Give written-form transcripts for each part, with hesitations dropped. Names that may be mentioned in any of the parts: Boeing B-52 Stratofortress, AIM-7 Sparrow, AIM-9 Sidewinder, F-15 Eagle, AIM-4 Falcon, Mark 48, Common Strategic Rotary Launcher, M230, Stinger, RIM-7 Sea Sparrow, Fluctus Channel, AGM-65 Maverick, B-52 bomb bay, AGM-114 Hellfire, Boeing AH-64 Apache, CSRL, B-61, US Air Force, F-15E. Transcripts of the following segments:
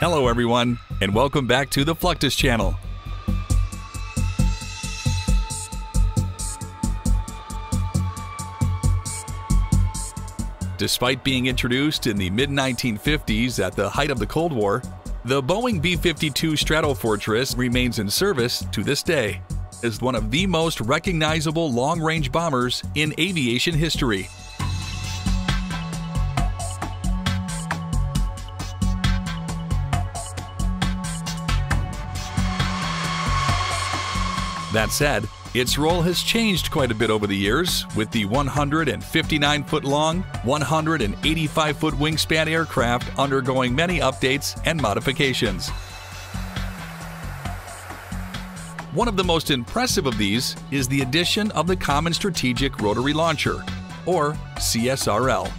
Hello everyone, and welcome back to the Fluctus Channel. Despite being introduced in the mid-1950s at the height of the Cold War, the Boeing B-52 Stratofortress remains in service to this day as one of the most recognizable long-range bombers in aviation history. That said, its role has changed quite a bit over the years, with the 159-foot-long, 185-foot wingspan aircraft undergoing many updates and modifications. One of the most impressive of these is the addition of the Common Strategic Rotary Launcher, or CSRL.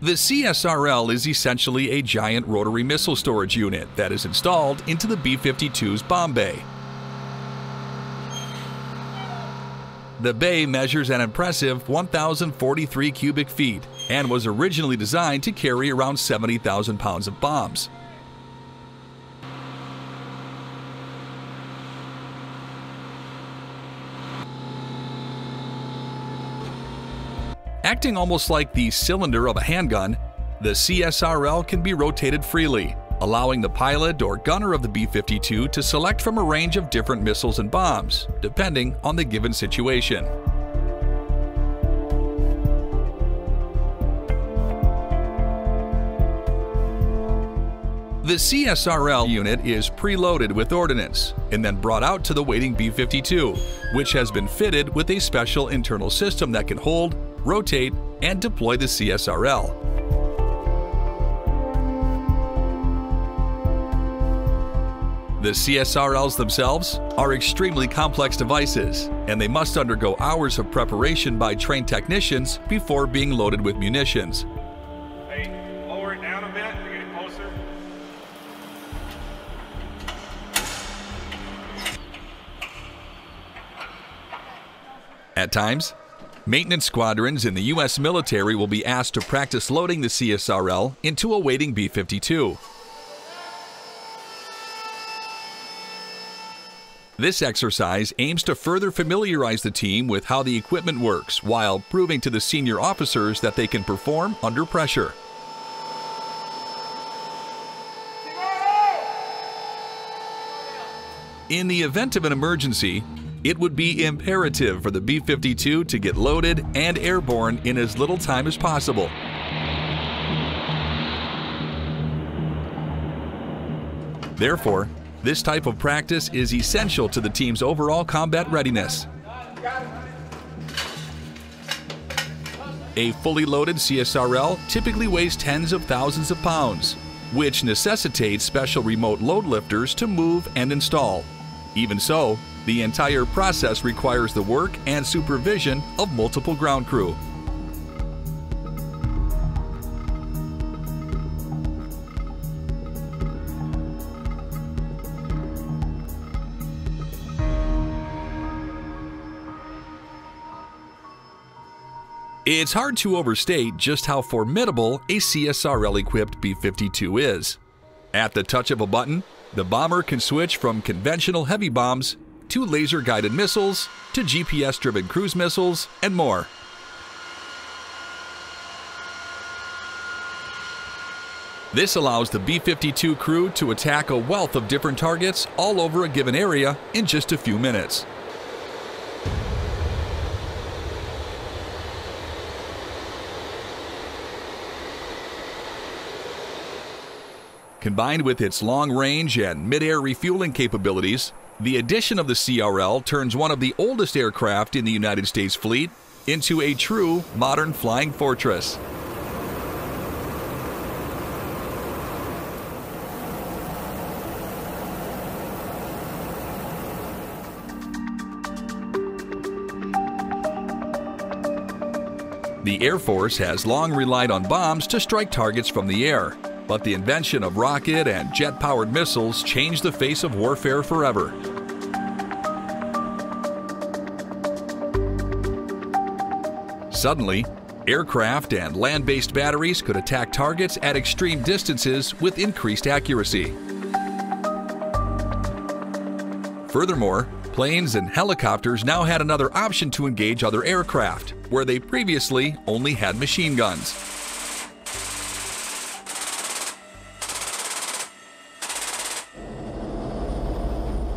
The CSRL is essentially a giant rotary missile storage unit that is installed into the B-52's bomb bay. The bay measures an impressive 1,043 cubic feet and was originally designed to carry around 70,000 pounds of bombs. Acting almost like the cylinder of a handgun, the CSRL can be rotated freely, allowing the pilot or gunner of the B-52 to select from a range of different missiles and bombs, depending on the given situation. The CSRL unit is preloaded with ordnance and then brought out to the waiting B-52, which has been fitted with a special internal system that can hold, rotate, and deploy the CSRL. The CSRLs themselves are extremely complex devices, and they must undergo hours of preparation by trained technicians before being loaded with munitions. Hey, lower it down a bit, you're getting closer. At times, maintenance squadrons in the U.S. military will be asked to practice loading the CSRL into a waiting B-52. This exercise aims to further familiarize the team with how the equipment works while proving to the senior officers that they can perform under pressure. In the event of an emergency, it would be imperative for the B-52 to get loaded and airborne in as little time as possible. Therefore, this type of practice is essential to the team's overall combat readiness. A fully loaded CSRL typically weighs tens of thousands of pounds, which necessitates special remote load lifters to move and install. Even so, the entire process requires the work and supervision of multiple ground crew. It's hard to overstate just how formidable a CSRL-equipped B-52 is. At the touch of a button, the bomber can switch from conventional heavy bombs to laser-guided missiles, to GPS-driven cruise missiles, and more. This allows the B-52 crew to attack a wealth of different targets all over a given area in just a few minutes. Combined with its long-range and mid-air refueling capabilities, the addition of the CRL turns one of the oldest aircraft in the United States fleet into a true modern flying fortress. The Air Force has long relied on bombs to strike targets from the air, But the invention of rocket and jet-powered missiles changed the face of warfare forever. Suddenly, aircraft and land-based batteries could attack targets at extreme distances with increased accuracy. Furthermore, planes and helicopters now had another option to engage other aircraft, where they previously only had machine guns.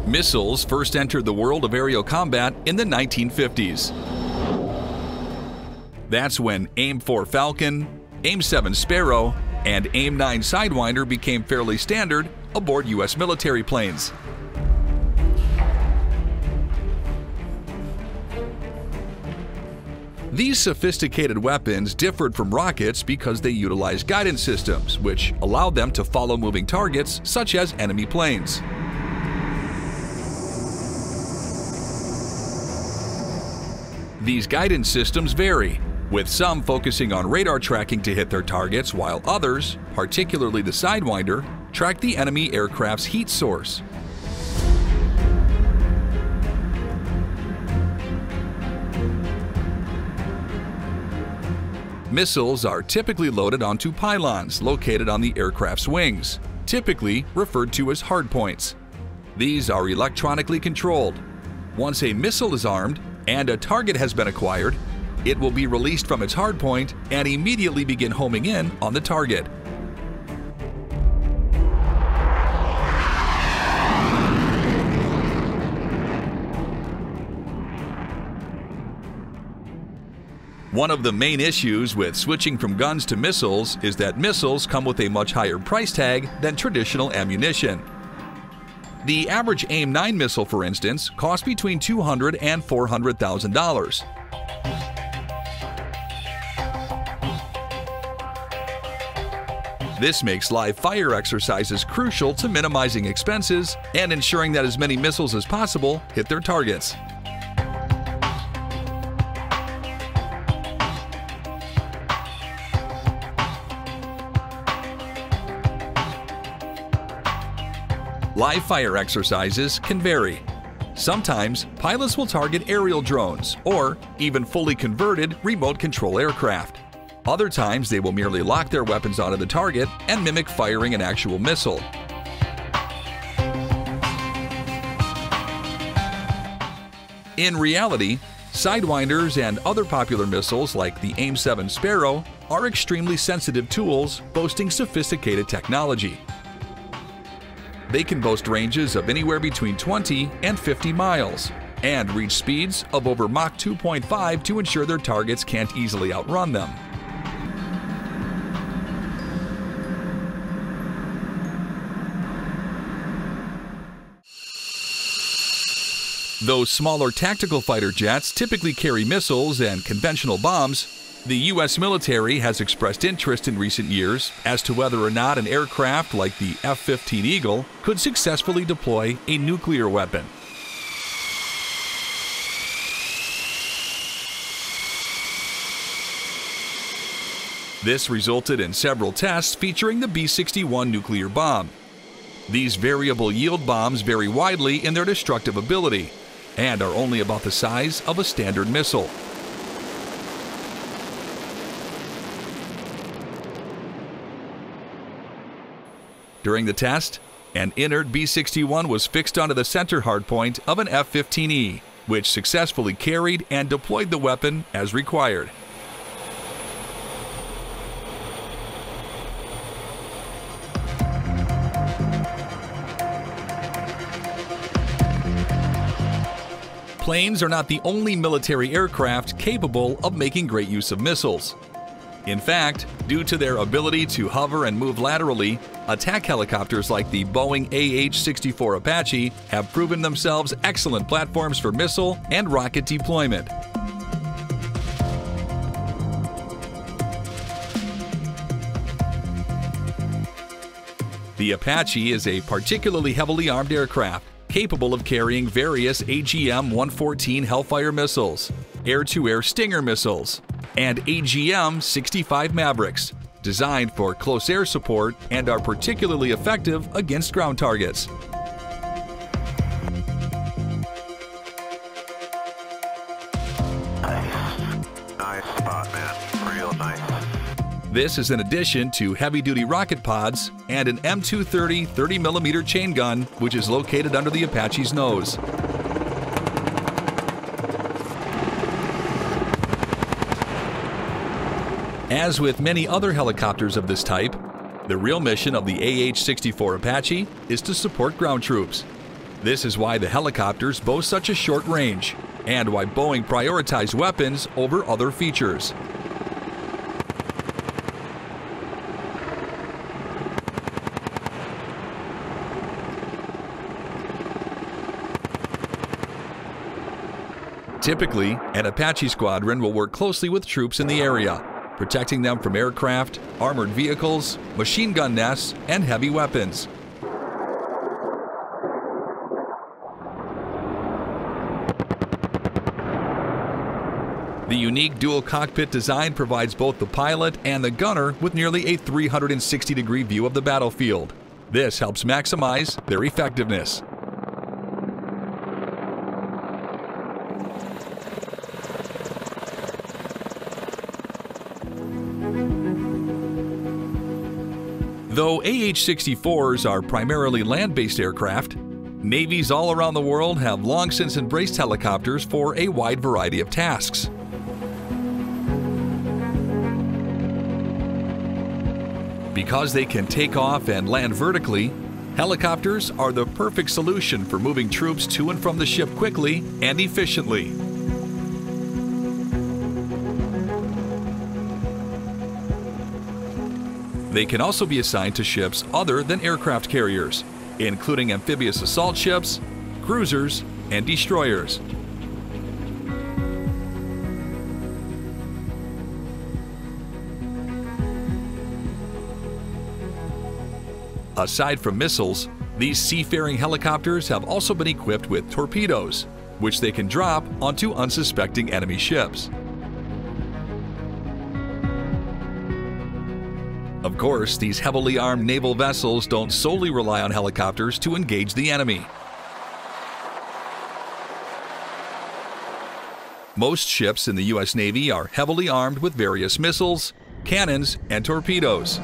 Missiles first entered the world of aerial combat in the 1950s. That's when AIM-4 Falcon, AIM-7 Sparrow, and AIM-9 Sidewinder became fairly standard aboard U.S. military planes. These sophisticated weapons differed from rockets because they utilized guidance systems, which allowed them to follow moving targets such as enemy planes. These guidance systems vary, with some focusing on radar tracking to hit their targets, while others, particularly the Sidewinder, track the enemy aircraft's heat source. Missiles are typically loaded onto pylons located on the aircraft's wings, typically referred to as hardpoints. These are electronically controlled. Once a missile is armed and a target has been acquired, it will be released from its hardpoint and immediately begin homing in on the target. One of the main issues with switching from guns to missiles is that missiles come with a much higher price tag than traditional ammunition. The average AIM-9 missile, for instance, costs between $200,000 and $400,000. This makes live fire exercises crucial to minimizing expenses and ensuring that as many missiles as possible hit their targets. Live fire exercises can vary. Sometimes pilots will target aerial drones or even fully converted remote control aircraft. Other times they will merely lock their weapons onto the target and mimic firing an actual missile. In reality, Sidewinders and other popular missiles like the AIM-7 Sparrow are extremely sensitive tools boasting sophisticated technology. They can boast ranges of anywhere between 20 and 50 miles and reach speeds of over Mach 2.5 to ensure their targets can't easily outrun them. Though smaller tactical fighter jets typically carry missiles and conventional bombs, the U.S. military has expressed interest in recent years as to whether or not an aircraft like the F-15 Eagle could successfully deploy a nuclear weapon. This resulted in several tests featuring the B-61 nuclear bomb. These variable yield bombs vary widely in their destructive ability and are only about the size of a standard missile. During the test, an inert B-61 was fixed onto the center hardpoint of an F-15E, which successfully carried and deployed the weapon as required. Planes are not the only military aircraft capable of making great use of missiles. In fact, due to their ability to hover and move laterally, attack helicopters like the Boeing AH-64 Apache have proven themselves excellent platforms for missile and rocket deployment. The Apache is a particularly heavily armed aircraft, capable of carrying various AGM-114 Hellfire missiles, air-to-air Stinger missiles, and AGM-65 Mavericks, designed for close air support and are particularly effective against ground targets. This is in addition to heavy-duty rocket pods and an M230 30mm chain gun, which is located under the Apache's nose. As with many other helicopters of this type, the real mission of the AH-64 Apache is to support ground troops. This is why the helicopters boast such a short range, and why Boeing prioritized weapons over other features. Typically, an Apache squadron will work closely with troops in the area, protecting them from aircraft, armored vehicles, machine gun nests, and heavy weapons. The unique dual cockpit design provides both the pilot and the gunner with nearly a 360-degree view of the battlefield. This helps maximize their effectiveness. Though AH-64s are primarily land-based aircraft, navies all around the world have long since embraced helicopters for a wide variety of tasks. Because they can take off and land vertically, helicopters are the perfect solution for moving troops to and from the ship quickly and efficiently. They can also be assigned to ships other than aircraft carriers, including amphibious assault ships, cruisers, and destroyers. Aside from missiles, these seafaring helicopters have also been equipped with torpedoes, which they can drop onto unsuspecting enemy ships. Of course, these heavily armed naval vessels don't solely rely on helicopters to engage the enemy. Most ships in the U.S. Navy are heavily armed with various missiles, cannons, and torpedoes.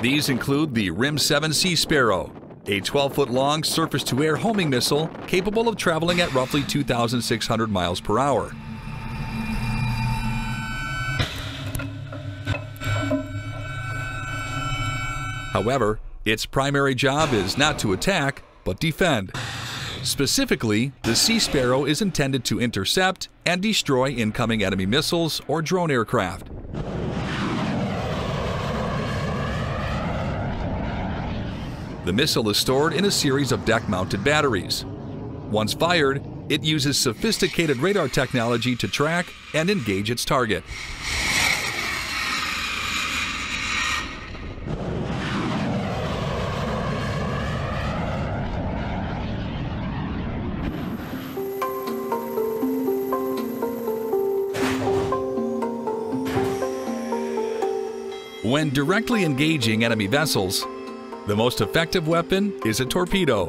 These include the RIM-7 Sea Sparrow, a 12-foot-long surface-to-air homing missile capable of traveling at roughly 2,600 miles per hour. However, its primary job is not to attack, but defend. Specifically, the Sea Sparrow is intended to intercept and destroy incoming enemy missiles or drone aircraft. The missile is stored in a series of deck-mounted batteries. Once fired, it uses sophisticated radar technology to track and engage its target. When directly engaging enemy vessels, the most effective weapon is a torpedo.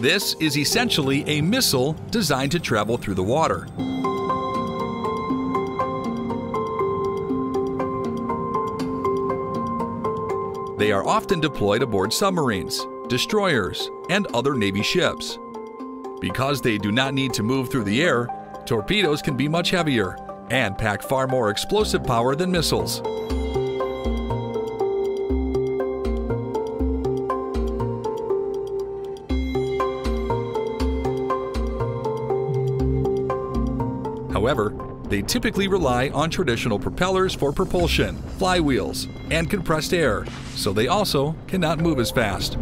This is essentially a missile designed to travel through the water. They are often deployed aboard submarines, destroyers, and other Navy ships. Because they do not need to move through the air, torpedoes can be much heavier and pack far more explosive power than missiles. However, they typically rely on traditional propellers for propulsion, flywheels, and compressed air, so they also cannot move as fast.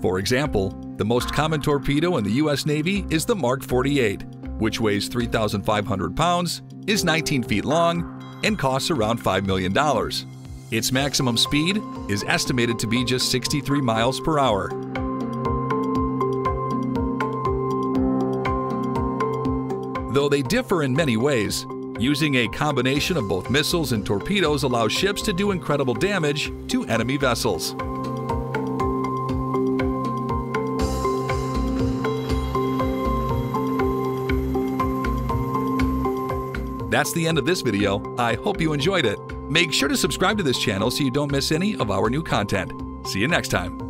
For example, the most common torpedo in the U.S. Navy is the Mark 48, which weighs 3,500 pounds, is 19 feet long, and costs around $5 million. Its maximum speed is estimated to be just 63 miles per hour. though they differ in many ways. Using a combination of both missiles and torpedoes allows ships to do incredible damage to enemy vessels. That's the end of this video. I hope you enjoyed it. Make sure to subscribe to this channel so you don't miss any of our new content. See you next time.